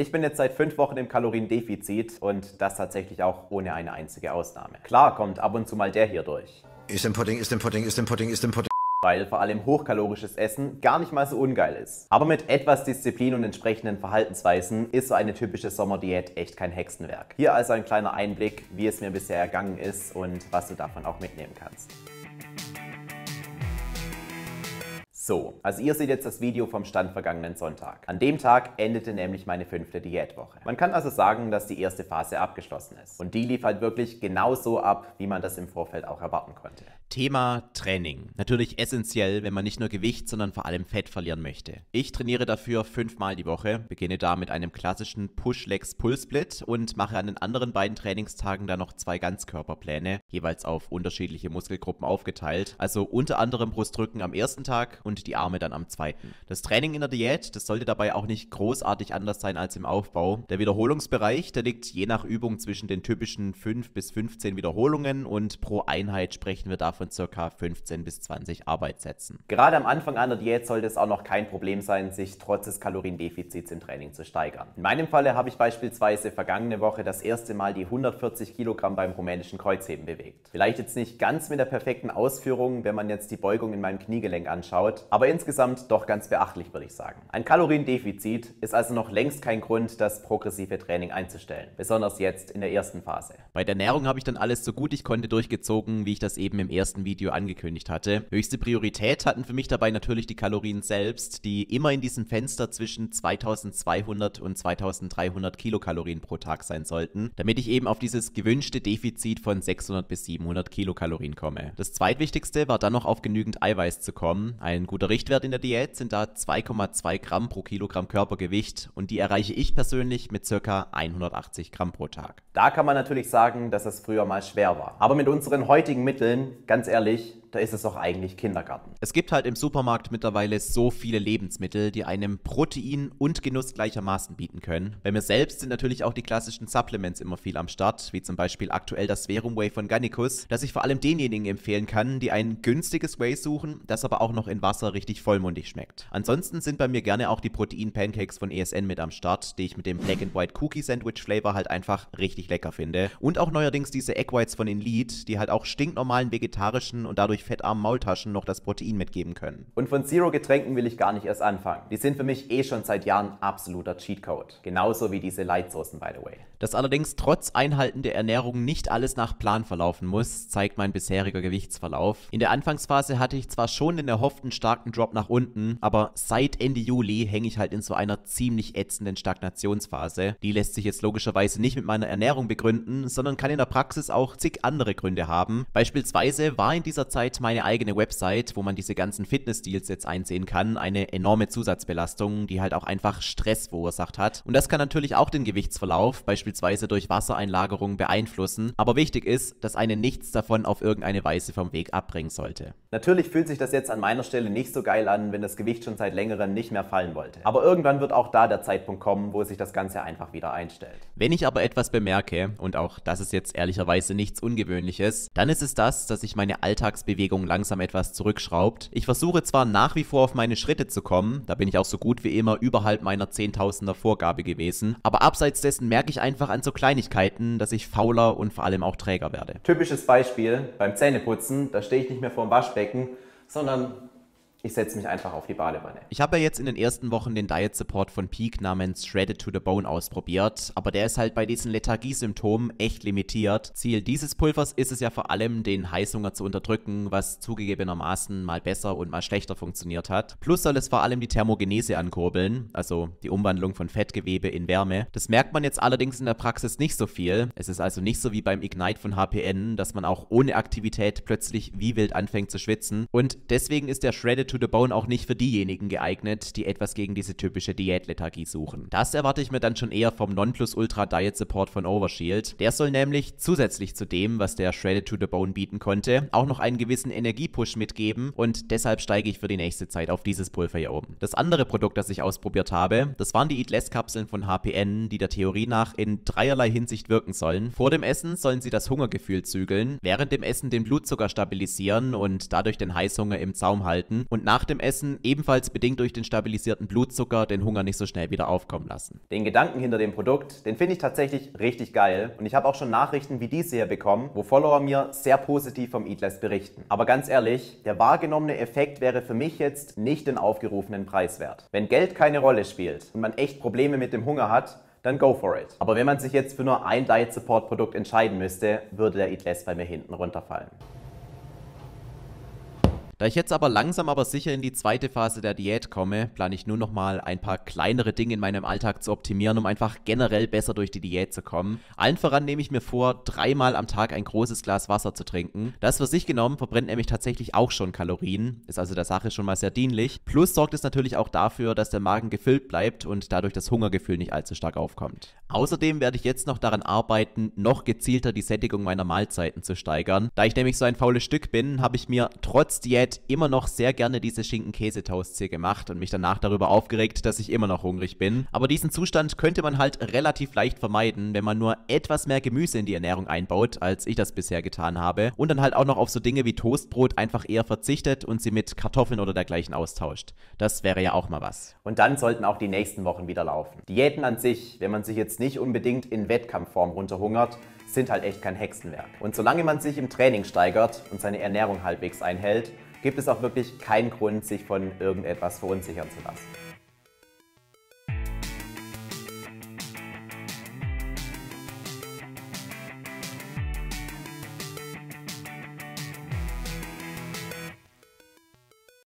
Ich bin jetzt seit 5 Wochen im Kaloriendefizit und das tatsächlich auch ohne eine einzige Ausnahme. Klar kommt ab und zu mal der hier durch. Ist im Pudding. Weil vor allem hochkalorisches Essen gar nicht mal so ungeil ist. Aber mit etwas Disziplin und entsprechenden Verhaltensweisen ist so eine typische Sommerdiät echt kein Hexenwerk. Hier also ein kleiner Einblick, wie es mir bisher ergangen ist und was du davon auch mitnehmen kannst. So, also ihr seht jetzt das Video vom Stand vergangenen Sonntag. An dem Tag endete nämlich meine 5. Diätwoche. Man kann also sagen, dass die erste Phase abgeschlossen ist. Und die lief halt wirklich genauso ab, wie man das im Vorfeld auch erwarten konnte. Thema Training. Natürlich essentiell, wenn man nicht nur Gewicht, sondern vor allem Fett verlieren möchte. Ich trainiere dafür 5-mal die Woche, beginne da mit einem klassischen Push-Legs-Pull-Split und mache an den anderen beiden Trainingstagen dann noch 2 Ganzkörperpläne, jeweils auf unterschiedliche Muskelgruppen aufgeteilt. Also unter anderem Brustdrücken am ersten Tag und die Arme dann am zweiten. Das Training in der Diät, das sollte dabei auch nicht großartig anders sein als im Aufbau. Der Wiederholungsbereich, der liegt je nach Übung zwischen den typischen 5 bis 15 Wiederholungen und pro Einheit sprechen wir davon ca. 15 bis 20 Arbeitssätzen. Gerade am Anfang einer Diät sollte es auch noch kein Problem sein, sich trotz des Kaloriendefizits im Training zu steigern. In meinem Falle habe ich beispielsweise vergangene Woche das erste Mal die 140 Kilogramm beim rumänischen Kreuzheben bewegt. Vielleicht jetzt nicht ganz mit der perfekten Ausführung, wenn man jetzt die Beugung in meinem Kniegelenk anschaut, aber insgesamt doch ganz beachtlich, würde ich sagen. Ein Kaloriendefizit ist also noch längst kein Grund, das progressive Training einzustellen, besonders jetzt in der ersten Phase. Bei der Ernährung habe ich dann alles so gut ich konnte durchgezogen, wie ich das eben im ersten Video angekündigt hatte. Höchste Priorität hatten für mich dabei natürlich die Kalorien selbst, die immer in diesem Fenster zwischen 2200 und 2300 Kilokalorien pro Tag sein sollten, damit ich eben auf dieses gewünschte Defizit von 600 bis 700 Kilokalorien komme. Das zweitwichtigste war dann noch auf genügend Eiweiß zu kommen. Ein guter Richtwert in der Diät sind da 2,2 Gramm pro Kilogramm Körpergewicht und die erreiche ich persönlich mit ca. 180 Gramm pro Tag. Da kann man natürlich sagen, dass es früher mal schwer war. Aber mit unseren heutigen Mitteln, ganz ehrlich, da ist es doch eigentlich Kindergarten. Es gibt halt im Supermarkt mittlerweile so viele Lebensmittel, die einem Protein und Genuss gleichermaßen bieten können. Bei mir selbst sind natürlich auch die klassischen Supplements immer viel am Start, wie zum Beispiel aktuell das Verum Whey von Gannicus, das ich vor allem denjenigen empfehlen kann, die ein günstiges Whey suchen, das aber auch noch in Wasser richtig vollmundig schmeckt. Ansonsten sind bei mir gerne auch die Protein Pancakes von ESN mit am Start, die ich mit dem Black and White Cookie Sandwich Flavor halt einfach richtig lecker finde. Und auch neuerdings diese Egg Whites von Ignite, die halt auch stinknormalen vegetarischen und dadurch fettarmen Maultaschen noch das Protein mitgeben können. Und von Zero-Getränken will ich gar nicht erst anfangen. Die sind für mich eh schon seit Jahren absoluter Cheatcode. Genauso wie diese Light-Soßen, by the way. Dass allerdings trotz Einhalten der Ernährung nicht alles nach Plan verlaufen muss, zeigt mein bisheriger Gewichtsverlauf. In der Anfangsphase hatte ich zwar schon den erhofften starken Drop nach unten, aber seit Ende Juli hänge ich halt in so einer ziemlich ätzenden Stagnationsphase. Die lässt sich jetzt logischerweise nicht mit meiner Ernährung begründen, sondern kann in der Praxis auch zig andere Gründe haben. Beispielsweise war in dieser Zeit meine eigene Website, wo man diese ganzen Fitness-Deals jetzt einsehen kann, eine enorme Zusatzbelastung, die halt auch einfach Stress verursacht hat. Und das kann natürlich auch den Gewichtsverlauf, beispielsweise durch Wassereinlagerung, beeinflussen. Aber wichtig ist, dass einen nichts davon auf irgendeine Weise vom Weg abbringen sollte. Natürlich fühlt sich das jetzt an meiner Stelle nicht so geil an, wenn das Gewicht schon seit längerem nicht mehr fallen wollte. Aber irgendwann wird auch da der Zeitpunkt kommen, wo sich das Ganze einfach wieder einstellt. Wenn ich aber etwas bemerke, und auch das ist jetzt ehrlicherweise nichts Ungewöhnliches, dann ist es das, dass ich meine Alltagsbewegung langsam etwas zurückschraubt. Ich versuche zwar nach wie vor auf meine Schritte zu kommen, da bin ich auch so gut wie immer überhalb meiner 10.000er Vorgabe gewesen, aber abseits dessen merke ich einfach an so Kleinigkeiten, dass ich fauler und vor allem auch träger werde. Typisches Beispiel beim Zähneputzen, da stehe ich nicht mehr vorm Waschbecken, sondern ich setze mich einfach auf die Badewanne. Ich habe ja jetzt in den ersten Wochen den Diet-Support von Peak namens Shredded to the Bone ausprobiert, aber der ist halt bei diesen Lethargie-Symptomen echt limitiert. Ziel dieses Pulvers ist es ja vor allem, den Heißhunger zu unterdrücken, was zugegebenermaßen mal besser und mal schlechter funktioniert hat. Plus soll es vor allem die Thermogenese ankurbeln, also die Umwandlung von Fettgewebe in Wärme. Das merkt man jetzt allerdings in der Praxis nicht so viel. Es ist also nicht so wie beim Ignite von HPN, dass man auch ohne Aktivität plötzlich wie wild anfängt zu schwitzen. Und deswegen ist der Shredded to the Bone auch nicht für diejenigen geeignet, die etwas gegen diese typische Diätlethargie suchen. Das erwarte ich mir dann schon eher vom Nonplusultra-Diet-Support von Overshield. Der soll nämlich zusätzlich zu dem, was der Shredded to the Bone bieten konnte, auch noch einen gewissen Energiepush mitgeben und deshalb steige ich für die nächste Zeit auf dieses Pulver hier oben. Das andere Produkt, das ich ausprobiert habe, das waren die Eat Less Kapseln von HPN, die der Theorie nach in dreierlei Hinsicht wirken sollen. Vor dem Essen sollen sie das Hungergefühl zügeln, während dem Essen den Blutzucker stabilisieren und dadurch den Heißhunger im Zaum halten und und nach dem Essen ebenfalls bedingt durch den stabilisierten Blutzucker den Hunger nicht so schnell wieder aufkommen lassen. Den Gedanken hinter dem Produkt, den finde ich tatsächlich richtig geil und ich habe auch schon Nachrichten wie diese hier bekommen, wo Follower mir sehr positiv vom Eat Less berichten. Aber ganz ehrlich, der wahrgenommene Effekt wäre für mich jetzt nicht den aufgerufenen Preis wert. Wenn Geld keine Rolle spielt und man echt Probleme mit dem Hunger hat, dann go for it. Aber wenn man sich jetzt für nur ein Diet-Support-Produkt entscheiden müsste, würde der Eat Less bei mir hinten runterfallen. Da ich jetzt aber langsam aber sicher in die zweite Phase der Diät komme, plane ich nun nochmal ein paar kleinere Dinge in meinem Alltag zu optimieren, um einfach generell besser durch die Diät zu kommen. Allen voran nehme ich mir vor, 3-mal am Tag ein großes Glas Wasser zu trinken. Das für sich genommen verbrennt nämlich tatsächlich auch schon Kalorien, ist also der Sache schon mal sehr dienlich. Plus sorgt es natürlich auch dafür, dass der Magen gefüllt bleibt und dadurch das Hungergefühl nicht allzu stark aufkommt. Außerdem werde ich jetzt noch daran arbeiten, noch gezielter die Sättigung meiner Mahlzeiten zu steigern. Da ich nämlich so ein faules Stück bin, habe ich mir trotz Diät immer noch sehr gerne diese Schinken-Käse-Toasts hier gemacht und mich danach darüber aufgeregt, dass ich immer noch hungrig bin. Aber diesen Zustand könnte man halt relativ leicht vermeiden, wenn man nur etwas mehr Gemüse in die Ernährung einbaut, als ich das bisher getan habe. Und dann halt auch noch auf so Dinge wie Toastbrot einfach eher verzichtet und sie mit Kartoffeln oder dergleichen austauscht. Das wäre ja auch mal was. Und dann sollten auch die nächsten Wochen wieder laufen. Diäten an sich, wenn man sich jetzt nicht unbedingt in Wettkampfform runterhungert, sind halt echt kein Hexenwerk. Und solange man sich im Training steigert und seine Ernährung halbwegs einhält, gibt es auch wirklich keinen Grund, sich von irgendetwas verunsichern zu lassen.